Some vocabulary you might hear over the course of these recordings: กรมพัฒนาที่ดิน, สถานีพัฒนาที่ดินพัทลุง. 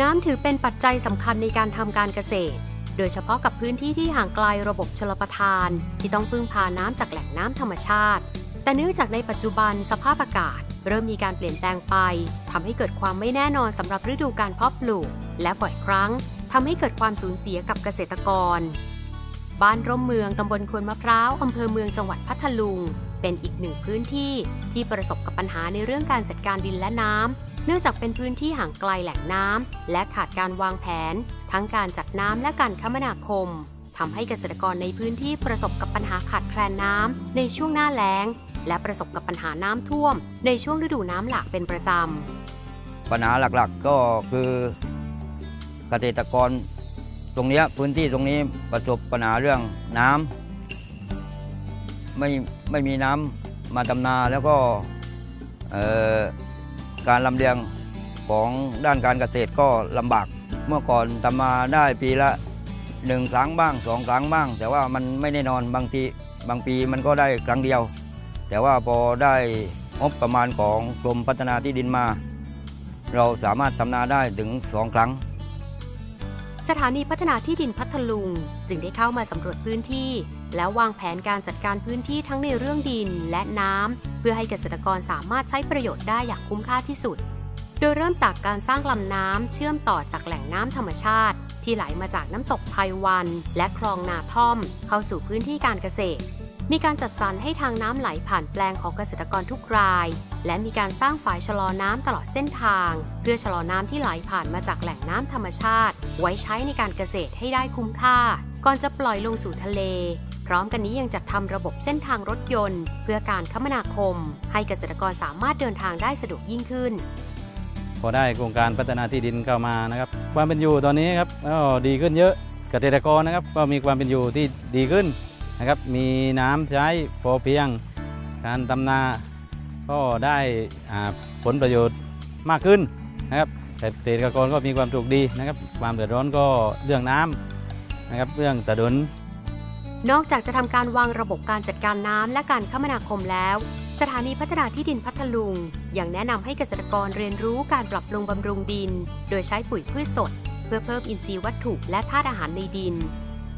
น้ำถือเป็นปัจจัยสำคัญในการทำการเกษตรโดยเฉพาะกับพื้นที่ที่ห่างไกลระบบชลประทานที่ต้องพึ่งพาน้ำจากแหล่งน้ำธรรมชาติแต่เนื่องจากในปัจจุบันสภาพอากาศเริ่มมีการเปลี่ยนแปลงไปทำให้เกิดความไม่แน่นอนสำหรับฤดูการเพาะปลูกและบ่อยครั้งทำให้เกิดความสูญเสียกับเกษตรกรบ้านร่มเมืองตำบลควนมะพร้าวอำเภอเมืองจังหวัดพัทลุงเป็นอีกหนึ่งพื้นที่ที่ประสบกับปัญหาในเรื่องการจัดการดินและน้ำเนื่องจากเป็นพื้นที่ห่างไกลแหล่งน้ำและขาดการวางแผนทั้งการจัดน้ำและการคมนาคมทำให้เกษตรกรในพื้นที่ประสบกับปัญหาขาดแคลนน้ำในช่วงหน้าแล้งและประสบกับปัญหาน้ำท่วมในช่วงฤดูน้ำหลากเป็นประจำปัญหาหลักๆก็คือเกษตรกรตรงนี้พื้นที่ตรงนี้ประสบปัญหาเรื่องน้ำไม่มีน้ำมาดำนาแล้วก็การลำเลียงของด้านการเกษตรก็ลำบากเมื่อก่อนดำนาได้ปีละ1ครั้งบ้าง2ครั้งบ้างแต่ว่ามันไม่แน่นอนบางปีมันก็ได้ครั้งเดียวแต่ว่าพอได้งบประมาณของกรมพัฒนาที่ดินมาเราสามารถดำนาได้ถึง2ครั้งสถานีพัฒนาที่ดินพัทลุงจึงได้เข้ามาสำรวจพื้นที่และวางแผนการจัดการพื้นที่ทั้งในเรื่องดินและน้ำเพื่อให้เกษตรกรสามารถใช้ประโยชน์ได้อย่างคุ้มค่าที่สุดโดยเริ่มจากการสร้างลำน้ำเชื่อมต่อจากแหล่งน้ำธรรมชาติที่ไหลมาจากน้ำตกไพวันและคลองนาท่อมเข้าสู่พื้นที่การเกษตรมีการจัดสรรให้ทางน้ำไหลผ่านแปลงของเกษตรกรทุกรายและมีการสร้างฝายชะลอน้ำตลอดเส้นทางเพื่อชะลอน้ำที่ไหลผ่านมาจากแหล่งน้ำธรรมชาติไว้ใช้ในการเกษตรให้ได้คุ้มค่าก่อนจะปล่อยลงสู่ทะเลพร้อมกันนี้ยังจัดทำระบบเส้นทางรถยนต์เพื่อการคมนาคมให้เกษตรกรสามารถเดินทางได้สะดวกยิ่งขึ้นพอได้โครงการพัฒนาที่ดินเข้ามานะครับความเป็นอยู่ตอนนี้ครับดีขึ้นเยอะเกษตรกรนะครับก็มีความเป็นอยู่ที่ดีขึ้นนะครับมีน้ำใช้พอเพียงการทำนาก็ได้ผลประโยชน์มากขึ้นนะครับแต่เกษตรกรก็มีความสุขดีนะครับความเดือดร้อนก็เรื่องน้ำนะครับเรื่องถนนนอกจากจะทำการวางระบบการจัดการน้ำและการคมนาคมแล้วสถานีพัฒนาที่ดินพัทลุงยังแนะนำให้เกษตรกรเรียนรู้การปรับปรุงบำรุงดินโดยใช้ปุ๋ยพืชสดเพื่อเพิ่มอินทรีย์วัตถุและธาตุอาหารในดิน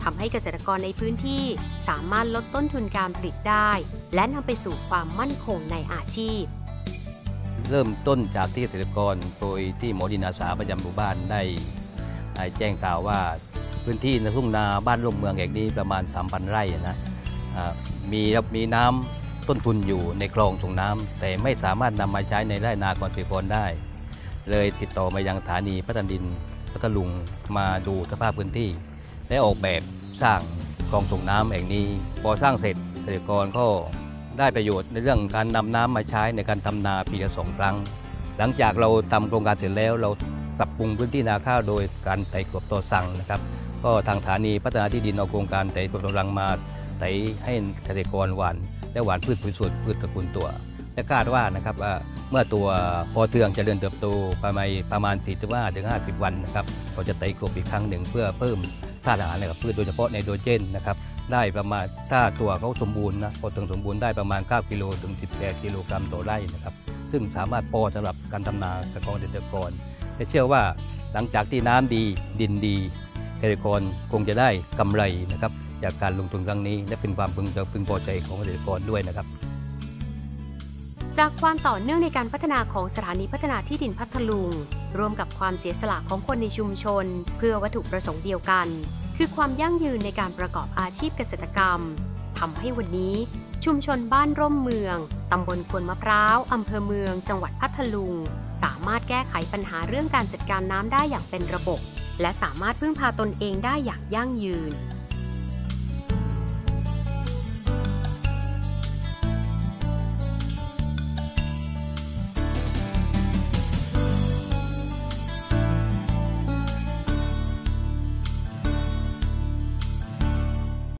ทำให้เกษตรกรในพื้นที่สามารถลดต้นทุนการผลิตได้และนำไปสู่ความมั่นคงในอาชีพเริ่มต้นจากที่เกษตรกรโดยที่หมอดินอาสาประจำหมู่บ้านได้แจ้งกล่าวว่าพื้นที่ในทุ่งนาบ้านร่มเมืองแห่งนี้ประมาณ 3,000 ไร่นะมีน้ำต้นทุนอยู่ในคลองส่งน้ำแต่ไม่สามารถนำมาใช้ในไร่นาเกษตรกรได้เลยติดต่อมายังสถานีพัฒนาที่ดินพัทลุงมาดูสภาพพื้นที่ได้ออกแบบสร้างคลองส่งน้ำแห่งนี้พอสร้างเสร็จเกษตรกรก็ได้ประโยชน์ในเรื่องการนำน้ำมาใช้ในการทำนาปีละ2ครั้งหลังจากเราทำโครงการเสร็จแล้วเราปรับปรุงพื้นที่นาข้าวโดยการไถกลบตัวสั่งนะครับก็ทางสถานีพัฒนาที่ดินเอาโครงการไถกลบตัวรังมาไถให้เกษตรกรหว่านและหว่านพืชผลสวนพืชตระกูลตัวและคาดว่านะครับว่าเมื่อตัวพอเทืองเจริญเติบโตประมาณ 45-50 วันนะครับเราจะไถกลบอีกครั้งหนึ่งเพื่อเพิ่มธาตุอาหารกับพืชโดยเฉพาะไนโตรเจนนะครับได้ประมาณถ้าตัวเขาสมบูรณ์นะพอถึงสมบูรณ์ได้ประมาณ9กิโลถึง18กิโลกรัมต่อไร่นะครับซึ่งสามารถพอสำหรับการทำนาเกษตรกรจะเชื่อว่าหลังจากที่น้ำดีดินดีเกษตรกรคงจะได้กำไรนะครับจากการลงทุนครั้งนี้และเป็นความพึงพอใจของเกษตรกรด้วยนะครับจากความต่อเนื่องในการพัฒนาของสถานีพัฒนาที่ดินพัทลุงรวมกับความเสียสละของคนในชุมชนเพื่อวัตถุประสงค์เดียวกันคือความยั่งยืนในการประกอบอาชีพเกษตรกรรมทำให้วันนี้ชุมชนบ้านร่มเมืองตำบลควนมะพร้าวอำเภอเมืองจังหวัดพัทลุงสามารถแก้ไขปัญหาเรื่องการจัดการน้ำได้อย่างเป็นระบบและสามารถพึ่งพาตนเองได้อย่างยั่งยืน